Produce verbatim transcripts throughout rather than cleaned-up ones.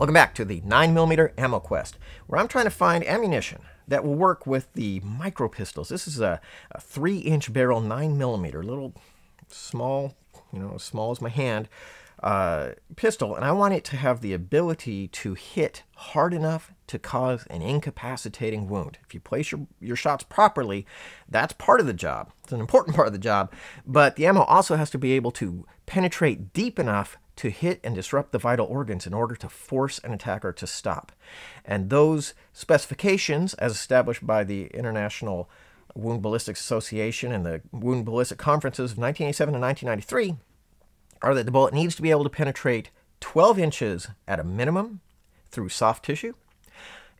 Welcome back to the nine millimeter Ammo Quest, where I'm trying to find ammunition that will work with the micro pistols. This is a, a three inch barrel nine millimeter, little small, you know, as small as my hand, uh, pistol, and I want it to have the ability to hit hard enough to cause an incapacitating wound. If you place your, your shots properly, that's part of the job. It's an important part of the job, but the ammo also has to be able to penetrate deep enough to hit and disrupt the vital organs in order to force an attacker to stop. And those specifications, as established by the International Wound Ballistics Association and the Wound Ballistic Conferences of nineteen eighty-seven and nineteen ninety-three, are that the bullet needs to be able to penetrate twelve inches at a minimum through soft tissue,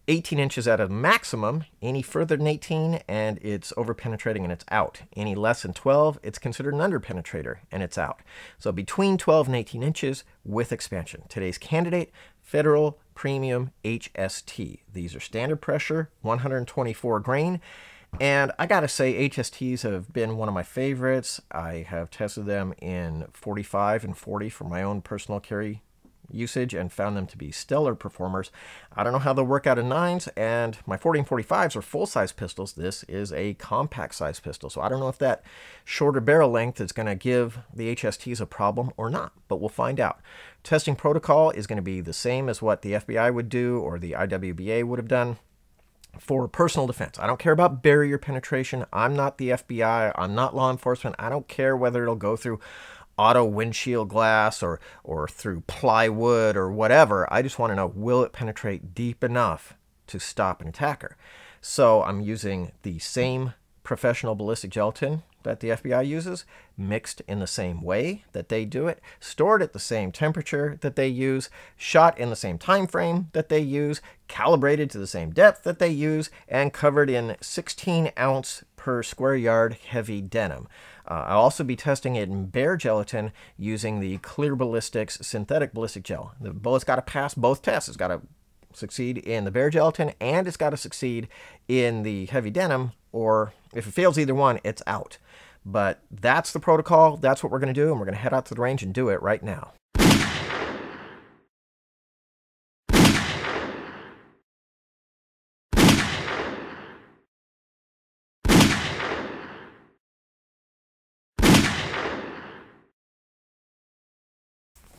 eighteen inches at a maximum. Any further than eighteen, and it's over-penetrating and it's out. Any less than twelve, it's considered an under-penetrator and it's out. So between twelve and eighteen inches with expansion. Today's candidate, Federal Premium H S T. These are standard pressure, one hundred twenty-four grain. And I gotta say, H S Ts have been one of my favorites. I have tested them in forty-five and forty for my own personal carry usage and found them to be stellar performers. I don't know how they'll work out in nines, and my forty and forty-fives are full-size pistols. This is a compact size pistol, so I don't know if that shorter barrel length is going to give the H S Ts a problem or not, but we'll find out. Testing protocol is going to be the same as what the F B I would do or the I W B A would have done for personal defense. I don't care about barrier penetration. I'm not the F B I. I'm not law enforcement. I don't care whether it'll go through auto windshield glass or or through plywood or whatever. I just want to know, will it penetrate deep enough to stop an attacker? So I'm using the same professional ballistic gelatin that the F B I uses, mixed in the same way that they do it, stored at the same temperature that they use, shot in the same time frame that they use, calibrated to the same depth that they use, and covered in sixteen ounce per square yard heavy denim. Uh, I'll also be testing it in bare gelatin using the Clear Ballistics synthetic ballistic gel. The bullet's got to pass both tests. It's got to succeed in the bare gelatin and it's got to succeed in the heavy denim, or if it fails either one, it's out. But that's the protocol. That's what we're going to do, and we're going to head out to the range and do it right now.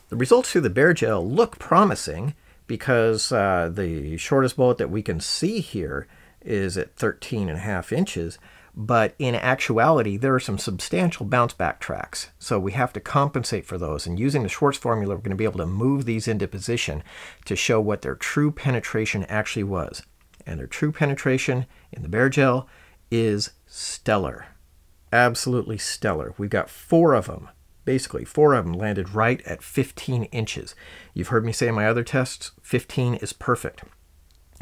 The results through the bare gel look promising because uh, the shortest bullet that we can see here is at thirteen and a half inches, but in actuality, there are some substantial bounce back tracks. So we have to compensate for those. And using the Schwartz formula, we're going to be able to move these into position to show what their true penetration actually was. And their true penetration in the bare gel is stellar. Absolutely stellar. We've got four of them. Basically, four of them landed right at fifteen inches. You've heard me say in my other tests, fifteen is perfect.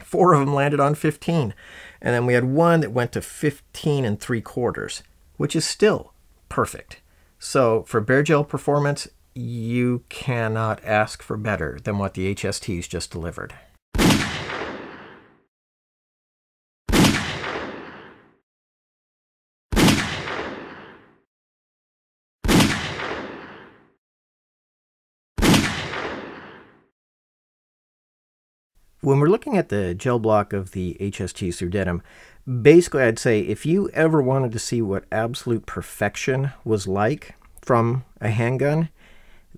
Four of them landed on fifteen. And then we had one that went to fifteen and three quarters, which is still perfect. So for bare gel performance, you cannot ask for better than what the H S Ts just delivered. When we're looking at the gel block of the H S Ts through denim, basically I'd say if you ever wanted to see what absolute perfection was like from a handgun,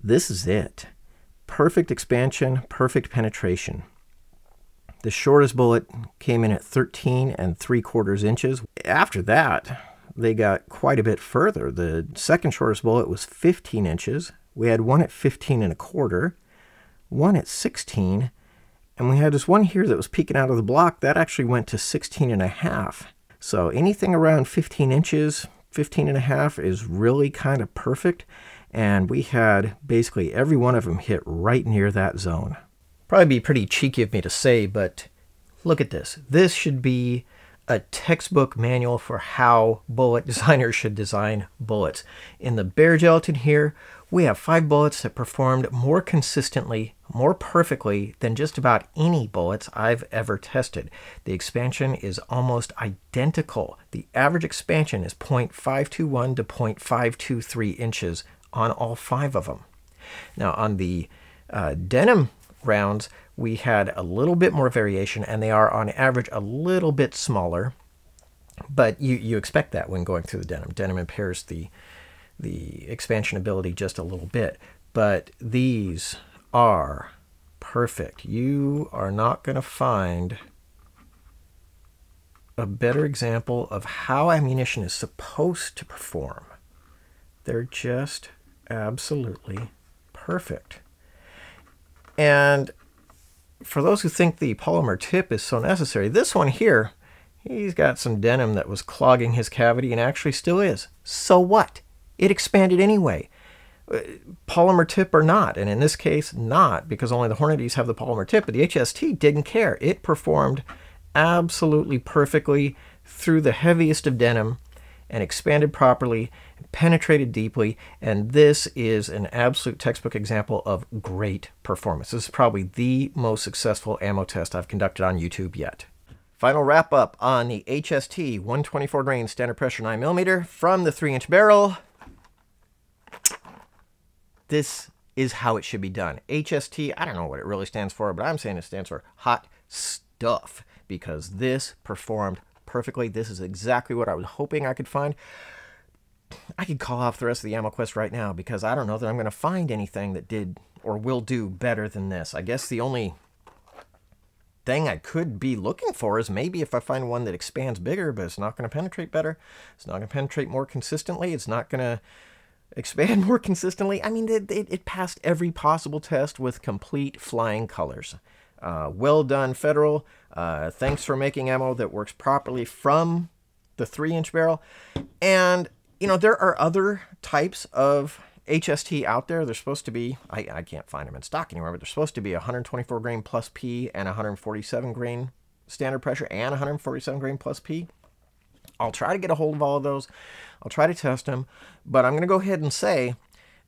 this is it. Perfect expansion, perfect penetration. The shortest bullet came in at thirteen and three quarters inches. After that, they got quite a bit further. The second shortest bullet was fifteen inches. We had one at fifteen and a quarter, one at sixteen, and we had this one here that was peeking out of the block that actually went to sixteen and a half. So anything around fifteen inches, fifteen and a half is really kind of perfect. And we had basically every one of them hit right near that zone. Probably be pretty cheeky of me to say, but look at this. This should be a textbook manual for how bullet designers should design bullets. In the bare gelatin here, we have five bullets that performed more consistently, more perfectly than just about any bullets I've ever tested. The expansion is almost identical. The average expansion is zero point five two one to zero point five two three inches on all five of them. Now on the uh, denim rounds, we had a little bit more variation, and they are on average a little bit smaller, but you, you expect that when going through the denim. Denim impairs the, the expansion ability just a little bit, but these are perfect. You are not going to find a better example of how ammunition is supposed to perform. They're just absolutely perfect. And for those who think the polymer tip is so necessary, this one here, he's got some denim that was clogging his cavity and actually still is. So what? It expanded anyway. Polymer tip or not, and in this case not, because only the Hornadys have the polymer tip, but the H S T didn't care. It performed absolutely perfectly through the heaviest of denim and expanded properly, penetrated deeply, and this is an absolute textbook example of great performance. This is probably the most successful ammo test I've conducted on YouTube yet. Final wrap up on the H S T one twenty-four grain standard pressure nine millimeter from the three inch barrel. This is how it should be done. H S T, I don't know what it really stands for, but I'm saying it stands for hot stuff, because this performed perfectly. This is exactly what I was hoping I could find. I could call off the rest of the ammo quest right now, because I don't know that I'm going to find anything that did or will do better than this. I guess the only thing I could be looking for is maybe if I find one that expands bigger, but it's not going to penetrate better. It's not going to penetrate more consistently. It's not going to expand more consistently. I mean, it, it, it passed every possible test with complete flying colors. Uh, well done, Federal. Uh, thanks for making ammo that works properly from the three inch barrel. And, you know, there are other types of H S T out there. They're supposed to be, I, I can't find them in stock anywhere, but they're supposed to be one twenty-four grain plus P and one forty-seven grain standard pressure and one forty-seven grain plus P. I'll try to get a hold of all of those. I'll try to test them, but I'm going to go ahead and say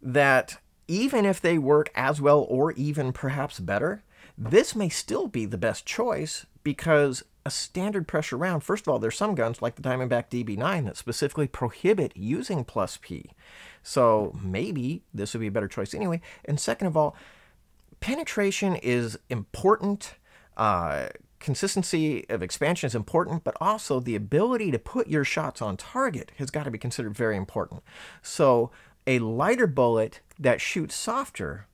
that even if they work as well or even perhaps better, this may still be the best choice, because a standard pressure round, first of all, there's some guns like the Diamondback D B nine that specifically prohibit using plus P. So maybe this would be a better choice anyway. And second of all, penetration is important. Uh, consistency of expansion is important, but also the ability to put your shots on target has got to be considered very important. So a lighter bullet that shoots softer,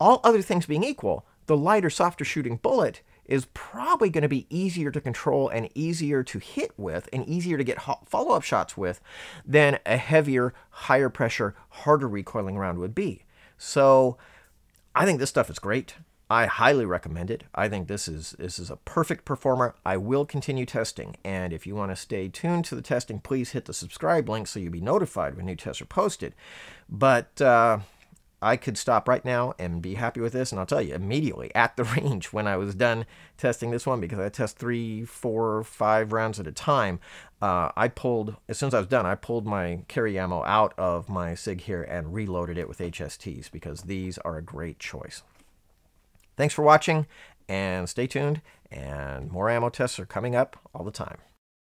all other things being equal, the lighter, softer shooting bullet is probably going to be easier to control and easier to hit with and easier to get follow-up shots with than a heavier, higher pressure, harder recoiling round would be. So I think this stuff is great. I highly recommend it. I think this is, this is a perfect performer. I will continue testing. And if you want to stay tuned to the testing, please hit the subscribe link so you'll be notified when new tests are posted. But uh, I could stop right now and be happy with this, and I'll tell you immediately at the range when I was done testing this one, because I test three, four, five rounds at a time. Uh, I pulled, as soon as I was done, I pulled my carry ammo out of my SIG here and reloaded it with H S Ts, because these are a great choice. Thanks for watching, and stay tuned, and more ammo tests are coming up all the time.